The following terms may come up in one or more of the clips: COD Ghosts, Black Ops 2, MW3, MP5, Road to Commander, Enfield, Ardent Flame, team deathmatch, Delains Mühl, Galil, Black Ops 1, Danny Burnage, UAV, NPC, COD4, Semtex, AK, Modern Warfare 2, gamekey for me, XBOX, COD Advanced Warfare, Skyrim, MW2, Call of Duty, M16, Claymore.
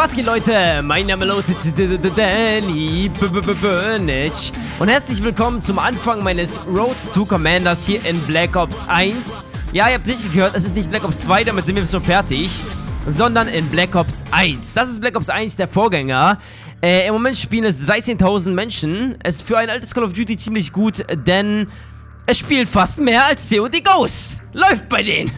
Was geht, Leute? Mein Name lautet Danny Burnage. Und herzlich willkommen zum Anfang meines Road to Commanders hier in Black Ops 1. Ja, ihr habt richtig gehört, es ist nicht Black Ops 2, damit sind wir schon fertig, sondern in Black Ops 1. Das ist Black Ops 1, der Vorgänger. Im Moment spielen es 13.000 Menschen. Es ist für ein altes Call of Duty ziemlich gut, denn es spielt fast mehr als COD Ghosts. Läuft bei denen.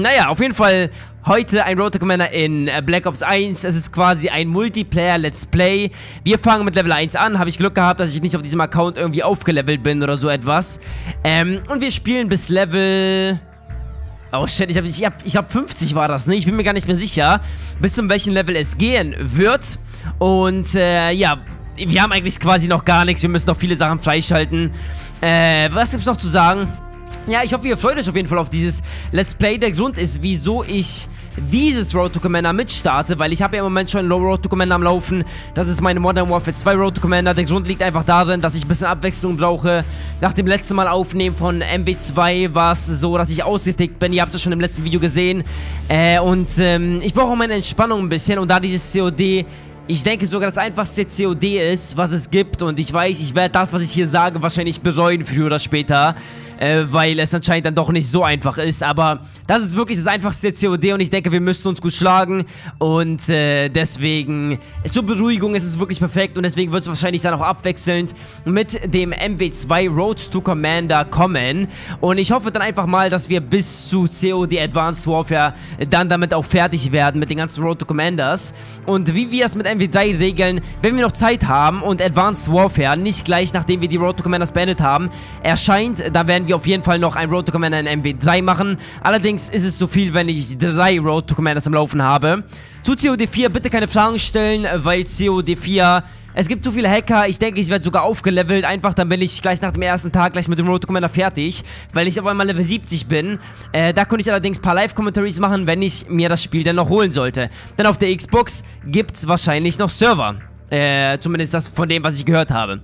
Naja, auf jeden Fall heute ein Road to Commander in Black Ops 1. Es ist quasi ein Multiplayer-Let's Play. Wir fangen mit Level 1 an. Habe ich Glück gehabt, dass ich nicht auf diesem Account irgendwie aufgelevelt bin oder so etwas. Und wir spielen bis Level... Oh shit, ich hab 50 war das, ne? Ich bin mir gar nicht mehr sicher, bis zum welchen Level es gehen wird. Und ja, wir haben eigentlich quasi noch gar nichts. Wir müssen noch viele Sachen freischalten. Was gibt's noch zu sagen? Ja, ich hoffe, ihr freut euch auf jeden Fall auf dieses Let's Play. Der Grund ist, wieso ich dieses Road to Commander mitstarte, weil ich habe ja im Moment schon Road to Commander am Laufen. Das ist meine Modern Warfare 2 Road to Commander. Der Grund liegt einfach darin, dass ich ein bisschen Abwechslung brauche. Nach dem letzten Mal aufnehmen von MW3 war es so, dass ich ausgetickt bin. Ihr habt es schon im letzten Video gesehen. Ich brauche auch meine Entspannung ein bisschen. Und da dieses COD, ich denke sogar das einfachste COD ist, was es gibt. Und ich weiß, ich werde das, was ich hier sage, wahrscheinlich bereuen früher oder später. Weil es anscheinend dann doch nicht so einfach ist. Aber das ist wirklich das einfachste COD und ich denke, wir müssen uns gut schlagen. Und deswegen, zur Beruhigung ist es wirklich perfekt. Und deswegen wird es wahrscheinlich dann auch abwechselnd mit dem MW2 Road to Commander kommen. Und ich hoffe dann einfach mal, dass wir bis zu COD Advanced Warfare dann damit auch fertig werden mit den ganzen Road to Commanders. Und wie wir es mit MW3 regeln, wenn wir noch Zeit haben und Advanced Warfare nicht gleich, nachdem wir die Road to Commanders beendet haben, erscheint, dann werden wir auf jeden Fall noch ein Road to Commander in MW3 machen. Allerdings ist es zu viel, wenn ich 3 Road to Commanders am Laufen habe. Zu COD4 bitte keine Fragen stellen, weil COD4... Es gibt zu viele Hacker, ich denke, ich werde sogar aufgelevelt. Einfach, dann bin ich gleich nach dem ersten Tag gleich mit dem Road to Commander fertig, weil ich auf einmal Level 70 bin. Da könnte ich allerdings ein paar Live-Commentaries machen, wenn ich mir das Spiel dann noch holen sollte. Denn auf der XBOX gibt es wahrscheinlich noch Server. Zumindest das von dem, was ich gehört habe.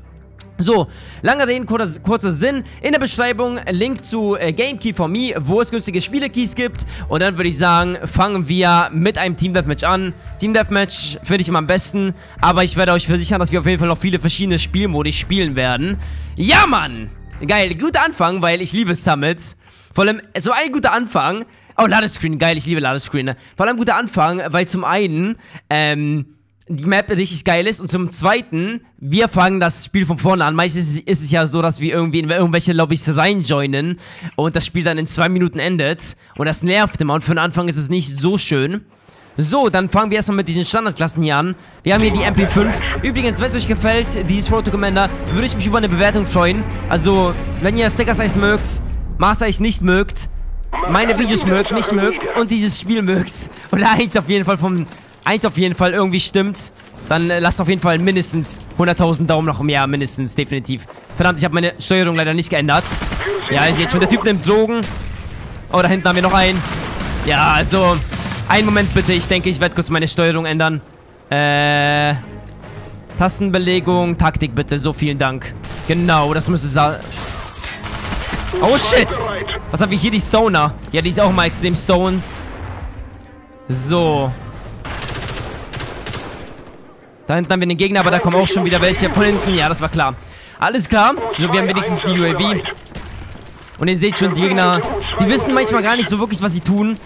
So, lange Reden, kurzer Sinn. In der Beschreibung Link zu gamekey for me, wo es günstige Spielekeys gibt. Und dann würde ich sagen, fangen wir mit einem Team Deathmatch an. Team Deathmatch finde ich immer am besten. Aber ich werde euch versichern, dass wir auf jeden Fall noch viele verschiedene Spielmodi spielen werden. Ja, Mann! Geil, guter Anfang, weil ich liebe Summits. Vor allem, so ein guter Anfang. Oh, Ladescreen, geil, ich liebe Ladescreen. Vor allem guter Anfang, weil zum einen, die Map richtig geil ist und zum zweiten, wir fangen das Spiel von vorne an. Meistens ist es ja so, dass wir irgendwie in irgendwelche Lobbys reinjoinen und das Spiel dann in 2 Minuten endet und das nervt immer und für den Anfang ist es nicht so schön. So, dann fangen wir erstmal mit diesen Standardklassen hier an. Wir haben hier die MP5. Übrigens, wenn es euch gefällt, dieses Road to Commander, würde ich mich über eine Bewertung freuen. Also, wenn ihr Sticker-Size mögt, Master-Size nicht mögt, meine Videos mögt, nicht mögt und dieses Spiel mögt oder eins auf jeden Fall irgendwie stimmt, dann lasst auf jeden Fall mindestens 100.000 Daumen noch mehr, mindestens, definitiv. Verdammt, ich habe meine Steuerung leider nicht geändert. Ja, ihr seht schon, der Typ nimmt Drogen. Oh, da hinten haben wir noch einen. Ja, also, einen Moment bitte, ich denke, ich werde kurz meine Steuerung ändern. Tastenbelegung, Taktik bitte, so vielen Dank. Genau, das müsste sein. Oh, shit! Was haben wir hier, die Stoner? Ja, die ist auch mal extrem stone. So. Da hinten haben wir den Gegner, aber da kommen auch schon wieder welche von hinten. Ja, das war klar. Alles klar. So, wir haben wenigstens die UAV. Und ihr seht schon, die Gegner, die wissen manchmal gar nicht so wirklich, was sie tun.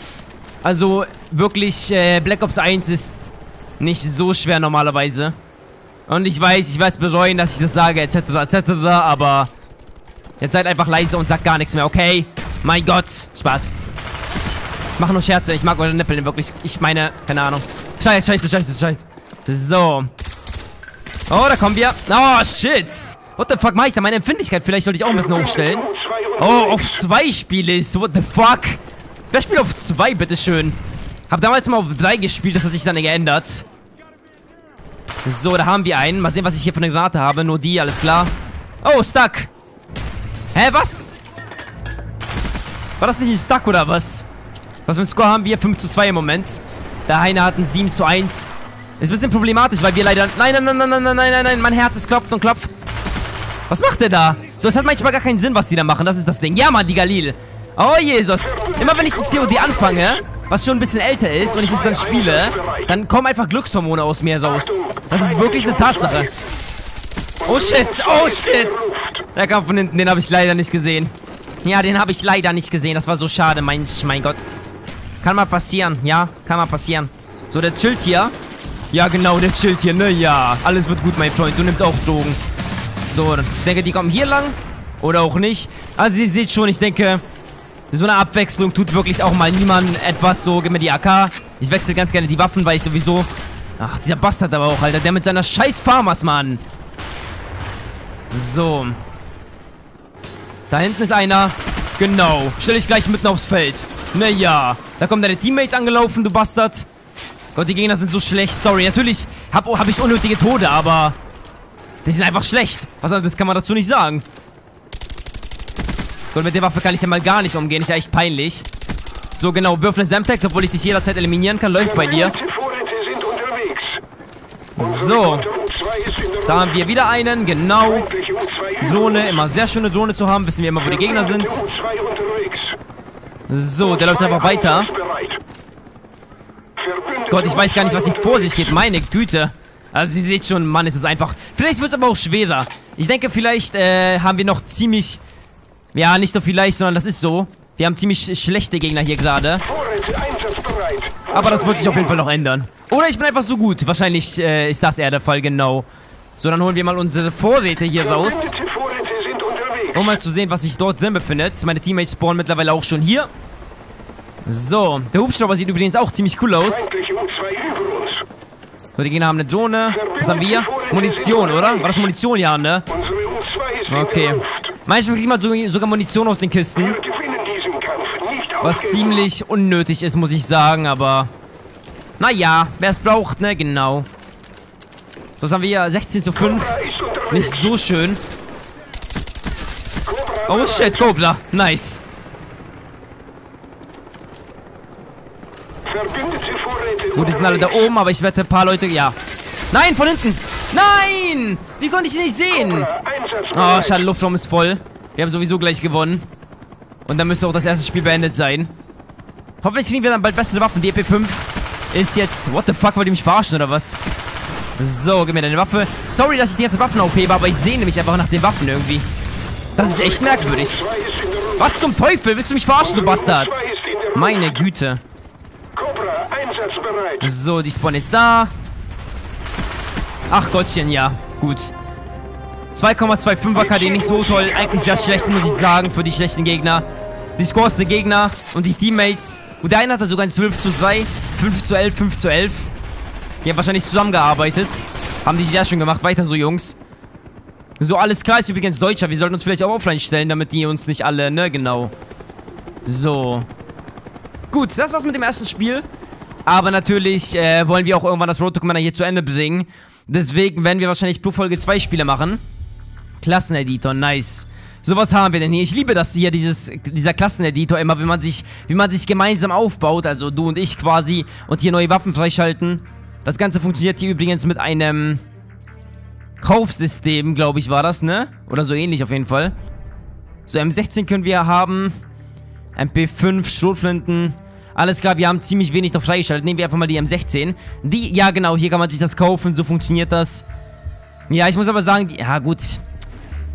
Also, wirklich, Black Ops 1 ist nicht so schwer normalerweise. Und ich weiß bereuen, dass ich das sage, etc., etc., aber jetzt seid einfach leise und sagt gar nichts mehr, okay? Mein Gott, Spaß. Ich mache nur Scherze, ich mag eure Nippeln wirklich. Ich meine, keine Ahnung. Scheiße. So. Oh, da kommen wir. Oh, shit. What the fuck mache ich da? Meine Empfindlichkeit, vielleicht sollte ich auch ein bisschen hochstellen. Oh, auf 2 spiele ich. What the fuck? Wer spielt auf 2, bitteschön? Hab damals mal auf 3 gespielt, das hat sich dann geändert. So, da haben wir einen. Mal sehen, was ich hier von der Granate habe. Nur die, alles klar. Oh, Stuck. Hä, was? War das nicht ein Stuck oder was? Was für ein Score haben wir? 5:2 im Moment. Der eine hat einen 7:1. Ist ein bisschen problematisch, weil wir leider... Nein, mein Herz ist klopft und klopft. Was macht der da? So, es hat manchmal gar keinen Sinn, was die da machen. Das ist das Ding. Ja, Mann, die Galil. Oh, Jesus. Immer wenn ich ein COD anfange, was schon ein bisschen älter ist und ich es dann spiele, dann kommen einfach Glückshormone aus mir raus. Das ist wirklich eine Tatsache. Oh shit, oh shit. Der kam von hinten, den habe ich leider nicht gesehen. Ja, den habe ich leider nicht gesehen. Das war so schade, mein Gott. Kann mal passieren, ja, kann mal passieren. So, der chillt hier. Ja, genau, der chillt hier, ne, ja. Alles wird gut, mein Freund, du nimmst auch Drogen. So, ich denke, die kommen hier lang. Oder auch nicht. Also, ihr seht schon, ich denke, so eine Abwechslung tut wirklich auch mal niemandem etwas. So, gib mir die AK. Ich wechsle ganz gerne die Waffen, weil ich sowieso... Ach, dieser Bastard aber auch, Alter. Der mit seiner scheiß Farmers, Mann. So. Da hinten ist einer. Genau. Stell dich gleich mitten aufs Feld. Naja. Da kommen deine Teammates angelaufen, du Bastard. Gott, die Gegner sind so schlecht. Sorry, natürlich hab ich unnötige Tode, aber... Die sind einfach schlecht. Was anderes kann man dazu nicht sagen. Und mit der Waffe kann ich ja mal gar nicht umgehen. Ist ja echt peinlich. So, genau. Wirf eine Semtex, obwohl ich dich jederzeit eliminieren kann. Läuft bei dir. So. Da haben wir wieder einen. Genau. Drohne. Immer sehr schöne Drohne zu haben. Wissen wir immer, wo die Gegner sind. So, der läuft einfach weiter. Gott, ich weiß gar nicht, was hier vor sich geht. Meine Güte. Also, ihr seht schon, Mann, ist es einfach... Vielleicht wird es aber auch schwerer. Ich denke, vielleicht haben wir noch ziemlich... Ja, nicht nur vielleicht, sondern das ist so. Wir haben ziemlich schlechte Gegner hier gerade. Aber das wird sich auf jeden Fall noch ändern. Oder ich bin einfach so gut. Wahrscheinlich ist das eher der Fall, genau. So, dann holen wir mal unsere Vorräte hier raus. Um mal zu sehen, was sich dort drin befindet. Meine Teammates spawnen mittlerweile auch schon hier. So, der Hubschrauber sieht übrigens auch ziemlich cool aus. So, die Gegner haben eine Drohne. Was haben wir? Munition, oder? War das Munition, ja, ne? Okay. Manchmal kriegt man sogar Munition aus den Kisten. Was ziemlich unnötig ist, muss ich sagen, aber... Naja, wer es braucht, ne? Genau. Das haben wir hier 16:5. Nicht so schön. Oh shit, Kobra. Nice. Gut, die sind alle da oben, aber ich wette, ein paar Leute... Ja. Nein, von hinten! Nein! Wie konnte ich ihn nicht sehen? Oh, schade, Luftraum ist voll. Wir haben sowieso gleich gewonnen. Und dann müsste auch das erste Spiel beendet sein. Hoffentlich kriegen wir dann bald bessere Waffen. Die MP5 ist jetzt... What the fuck, wollt ihr mich verarschen oder was? So, gib mir deine Waffe. Sorry, dass ich die ganzen Waffen aufhebe, aber ich sehne mich einfach nach den Waffen irgendwie. Das ist echt merkwürdig. Was zum Teufel? Willst du mich verarschen, du Bastard? Meine Güte. So, die Spawn ist da. Ach Gottchen, ja. Gut. 2,25er KD, nicht so toll. Eigentlich sehr schlecht, muss ich sagen, für die schlechten Gegner. Die Scores der Gegner und die Teammates. Und der eine hat da sogar ein 12:3, 5:11, 5:11. Die haben wahrscheinlich zusammengearbeitet. Haben die sehr schön gemacht. Weiter so, Jungs. So, alles klar, ist übrigens Deutscher. Wir sollten uns vielleicht auch offline stellen, damit die uns nicht alle, ne, genau. So. Gut, das war's mit dem ersten Spiel. Aber natürlich wollen wir auch irgendwann das Road to Commander hier zu Ende bringen. Deswegen werden wir wahrscheinlich pro Folge 2 Spiele machen. Klasseneditor, nice. So, was haben wir denn hier? Ich liebe das hier, dieser Klasseneditor immer, wie man sich gemeinsam aufbaut. Also du und ich quasi. Und hier neue Waffen freischalten. Das Ganze funktioniert hier übrigens mit einem Kaufsystem, glaube ich, war das, ne? Oder so ähnlich auf jeden Fall. So, M16 können wir haben. MP5, Schrotflinten. Alles klar, wir haben ziemlich wenig noch freigeschaltet. Nehmen wir einfach mal die M16. Die, ja genau, hier kann man sich das kaufen, so funktioniert das. Ja, ich muss aber sagen, die, ja gut.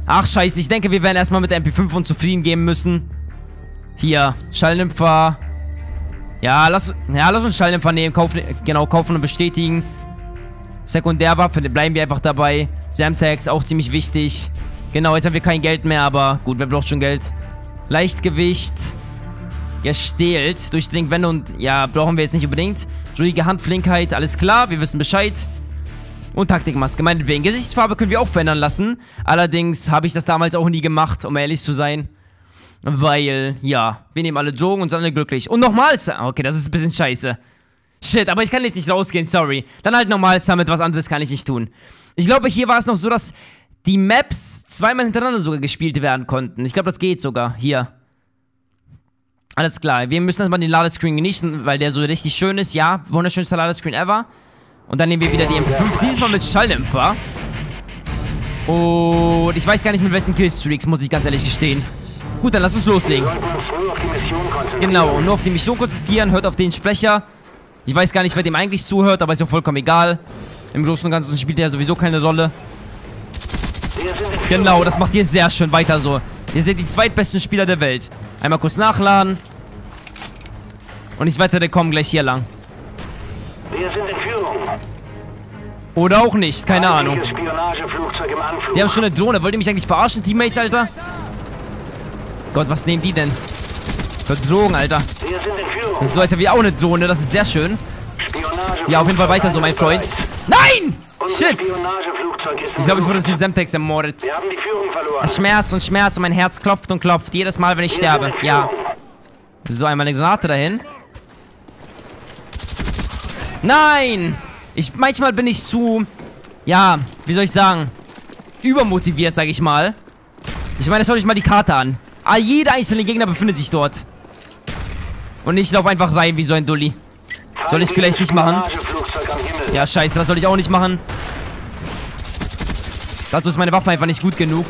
Ach scheiße, ich denke, wir werden erstmal mit der MP5 uns zufrieden geben müssen. Hier, Schalldämpfer. Ja, lass uns Schalldämpfer nehmen, kaufen und bestätigen. Sekundärwaffe, bleiben wir einfach dabei. Semtex, auch ziemlich wichtig. Genau, jetzt haben wir kein Geld mehr, aber gut, wer braucht schon Geld? Leichtgewicht. Gestählt, durchdringt Wände und ja, brauchen wir jetzt nicht unbedingt. Ruhige Handflinkheit, alles klar, wir wissen Bescheid. Und Taktikmaske, meinetwegen. Gesichtsfarbe können wir auch verändern lassen. Allerdings habe ich das damals auch nie gemacht, um ehrlich zu sein. Weil, ja, wir nehmen alle Drogen und sind alle glücklich. Und nochmals, okay, das ist ein bisschen scheiße. Shit, aber ich kann jetzt nicht rausgehen, sorry. Dann halt nochmals damit, was anderes kann ich nicht tun. Ich glaube, hier war es noch so, dass die Maps zweimal hintereinander sogar gespielt werden konnten. Ich glaube, das geht sogar, hier. Alles klar, wir müssen erstmal den Ladescreen genießen, weil der so richtig schön ist. Ja, wunderschönster Ladescreen ever. Und dann nehmen wir wieder die MP5, dieses Mal mit Schalldämpfer. Und ich weiß gar nicht, mit welchen Killstreaks, muss ich ganz ehrlich gestehen. Gut, dann lass uns loslegen. Genau, und nur auf die Mission konzentrieren. Hört auf den Sprecher. Ich weiß gar nicht, wer dem eigentlich zuhört, aber ist ja vollkommen egal. Im Großen und Ganzen spielt er sowieso keine Rolle. Genau, das macht ihr sehr schön. Weiter so. Ihr seid die zweitbesten Spieler der Welt. Einmal kurz nachladen. Und ich wette, wir kommen gleich hier lang. Wir sind in Führung. Oder auch nicht, keine Ahnung. Die haben schon eine Drohne. Wollt ihr mich eigentlich verarschen, Teammates, Alter? Gott, was nehmen die denn? Für Drogen, Alter. Das ist so, als hätten wir auch eine Drohne. Das ist sehr schön. Ja, auf jeden Fall weiter so, mein Freund. Nein! Shit! Ich glaube, ich wurde durch Semtex ermordet. Schmerz und Schmerz und mein Herz klopft und klopft. Jedes Mal, wenn ich sterbe. Ja. So, einmal eine Granate dahin. Nein! Manchmal bin ich zu... Ja, wie soll ich sagen? Übermotiviert, sag ich mal. Ich meine, schaut euch mal die Karte an. Ah, jeder einzelne Gegner befindet sich dort. Und ich laufe einfach rein wie so ein Dulli. Soll ich es vielleicht nicht machen? Ja, scheiße, das soll ich auch nicht machen. Dazu ist meine Waffe einfach nicht gut genug.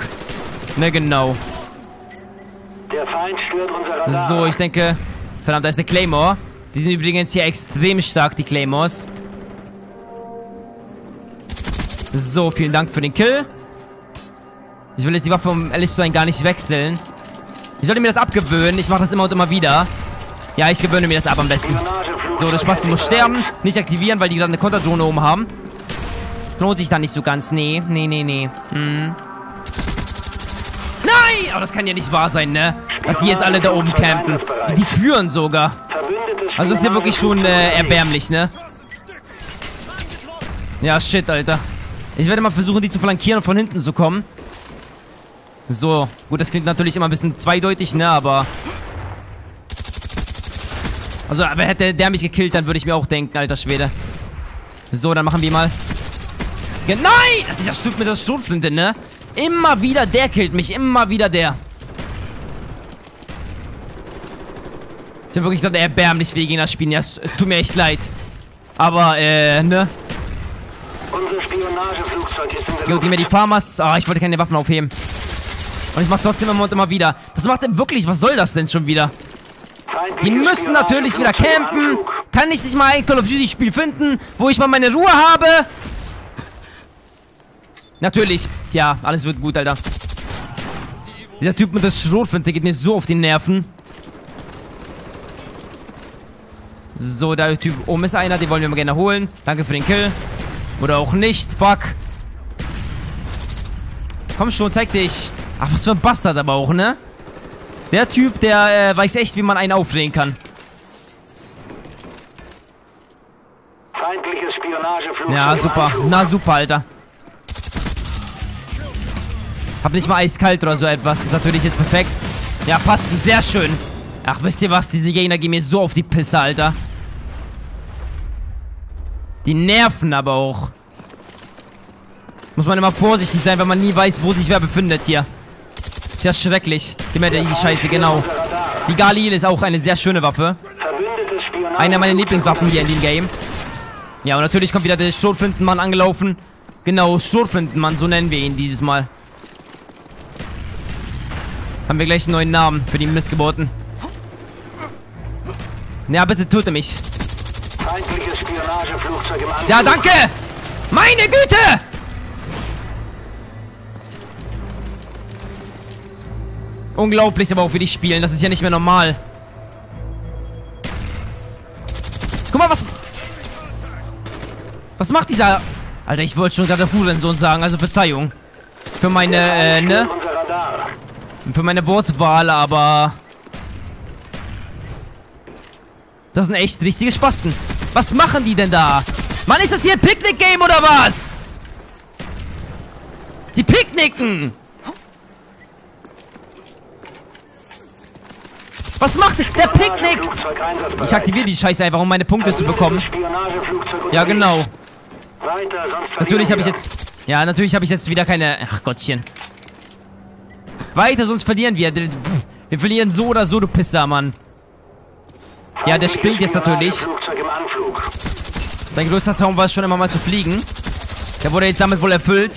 Ne, genau. So, ich denke... Verdammt, da ist eine Claymore. Die sind übrigens hier extrem stark, die Claymores. So, vielen Dank für den Kill. Ich will jetzt die Waffe, um ehrlich zu sein, gar nicht wechseln. Ich sollte mir das abgewöhnen. Ich mache das immer und immer wieder. Ja, ich gewöhne mir das ab am besten. So, der Spaß muss sterben. Nicht aktivieren, weil die gerade eine Konterdrohne oben haben. Lohnt sich da nicht so ganz. Nee, nee, nee, nee. Hm. Nein! Aber das kann ja nicht wahr sein, ne? Dass die jetzt alle da oben campen. Die führen sogar. Also ist ja wirklich schon erbärmlich, ne? Ja, shit, Alter. Ich werde mal versuchen, die zu flankieren und von hinten zu kommen. So, gut, das klingt natürlich immer ein bisschen zweideutig, ne, aber... Also, aber hätte der mich gekillt, dann würde ich mir auch denken, alter Schwede. So, dann machen wir mal... Nein! Dieser Stück mit der Schrotflinte, ne? Immer wieder der killt mich, immer wieder der. Ich hab wirklich gesagt, erbärmlich, wie die Gegner spielen. Ja, es tut mir echt leid. Aber, ne? Unser Spionageflugzeug ist in der Luft. Gib mir die Farmers. Ah, ich wollte keine Waffen aufheben. Und ich mach's trotzdem immer und immer wieder. Das macht denn wirklich, was soll das denn schon wieder? Die müssen natürlich wieder campen. Kann ich nicht mal ein Call of Duty Spiel finden, wo ich mal meine Ruhe habe? Natürlich. Ja, alles wird gut, Alter. Dieser Typ mit der Schrotflinte geht mir so auf die Nerven. So, der Typ oben ist einer, den wollen wir mal gerne holen. Danke für den Kill. Oder auch nicht, fuck. Komm schon, zeig dich. Ach, was für ein Bastard aber auch, ne? Der Typ, der weiß echt, wie man einen aufdrehen kann. Feindliches Spionageflugzeug. Ja, super. Na, super, Alter. Hab nicht mal eiskalt oder so etwas. Ist natürlich jetzt perfekt. Ja, passt. Sehr schön. Ach, wisst ihr was? Diese Gegner gehen mir so auf die Pisse, Alter. Die nerven aber auch. Muss man immer vorsichtig sein, weil man nie weiß, wo sich wer befindet hier. Ist ja schrecklich. Gib mir die Scheiße, genau. Die Galil ist auch eine sehr schöne Waffe. Eine meiner Lieblingswaffen hier in dem Game. Ja, und natürlich kommt wieder der Schrotflintenmann angelaufen. Genau, Schrotflintenmann, so nennen wir ihn dieses Mal. Haben wir gleich einen neuen Namen für die Missgeburten. Ja, bitte töte mich. Ja, danke! Meine Güte! Unglaublich, aber auch wie die spielen. Das ist ja nicht mehr normal. Guck mal, was... Was macht dieser... Alter, ich wollte schon gerade Hurensohn sagen. Also Verzeihung. Für meine, ne? Für meine Wortwahl, aber... Das sind echt richtige Spasten. Was machen die denn da? Mann, ist das hier ein Picknick-Game oder was? Die picknicken! Was macht der picknickt? Ich aktiviere die Scheiße einfach, um meine Punkte zu bekommen. Ja, genau. Natürlich habe ich jetzt... Ja, natürlich habe ich jetzt wieder keine... Ach Gottchen. Weiter, sonst verlieren wir. Wir verlieren so oder so, du Pisser, Mann. Ja, der springt jetzt natürlich. Sein größter Traum war es schon immer mal zu fliegen. Der wurde jetzt damit wohl erfüllt.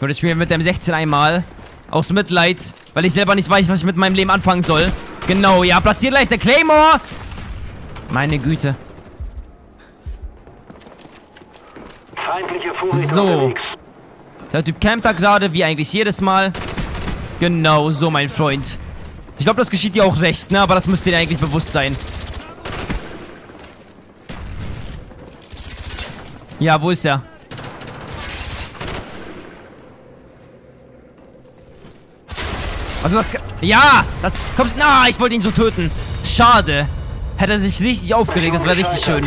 Würde ich mir mit dem M16 einmal aus Mitleid Weil ich selber nicht weiß, was ich mit meinem Leben anfangen soll. Genau, ja, platziert gleich der Claymore. Meine Güte. So. Der Typ campt da gerade, wie eigentlich jedes Mal. Genau, so, mein Freund. Ich glaube, das geschieht dir auch recht, ne? Aber das müsste dir eigentlich bewusst sein. Ja, wo ist er? Also das... Ja! Das... Kommst... Na, ich wollte ihn so töten. Schade. Hätte er sich richtig aufgeregt, das wäre richtig schön.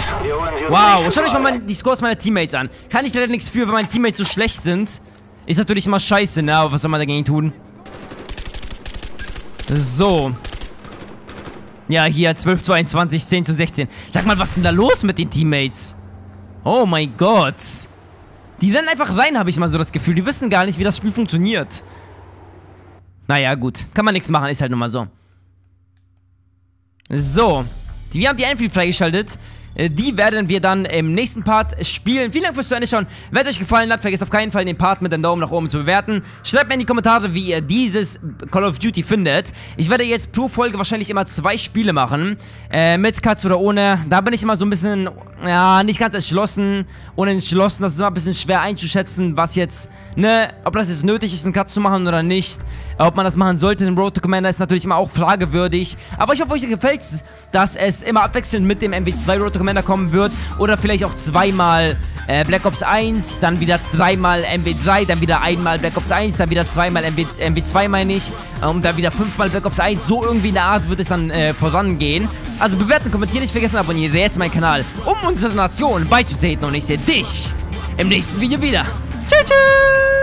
Wow, schaut euch mal die Scores meiner Teammates an. Kann ich leider nichts für, wenn meine Teammates so schlecht sind. Ist natürlich immer scheiße, ne? Aber was soll man dagegen tun? So. Ja, hier 12:21, 10:16. Sag mal, was ist denn da los mit den Teammates? Oh mein Gott. Die rennen einfach rein, habe ich mal so das Gefühl. Die wissen gar nicht, wie das Spiel funktioniert. Naja, gut. Kann man nichts machen, ist halt nun mal so. So. Wir haben die Enfield freigeschaltet. Die werden wir dann im nächsten Part spielen. Vielen Dank fürs Zuschauen. Wenn es euch gefallen hat, vergesst auf keinen Fall den Part mit einem Daumen nach oben zu bewerten. Schreibt mir in die Kommentare, wie ihr dieses Call of Duty findet. Ich werde jetzt pro Folge wahrscheinlich immer 2 Spiele machen. Mit Cuts oder ohne. Da bin ich immer so ein bisschen, ja, nicht ganz entschlossen. Unentschlossen. Das ist immer ein bisschen schwer einzuschätzen, was jetzt, ne, ob das jetzt nötig ist, einen Cut zu machen oder nicht. Ob man das machen sollte, den Road to Commander ist natürlich immer auch fragewürdig. Aber ich hoffe, euch gefällt es, dass es immer abwechselnd mit dem MW2 Road to Commander kommen wird. Oder vielleicht auch zweimal Black Ops 1, dann wieder 3-mal MW3, dann wieder 1-mal Black Ops 1, dann wieder 2-mal MW2, meine ich. Und dann wieder 5-mal Black Ops 1. So irgendwie in der Art wird es dann vorangehen. Also bewerten, kommentieren, nicht vergessen, abonniere jetzt meinen Kanal, um unserer Nation beizutreten. Und ich sehe dich im nächsten Video wieder. Tschüss, tschüss!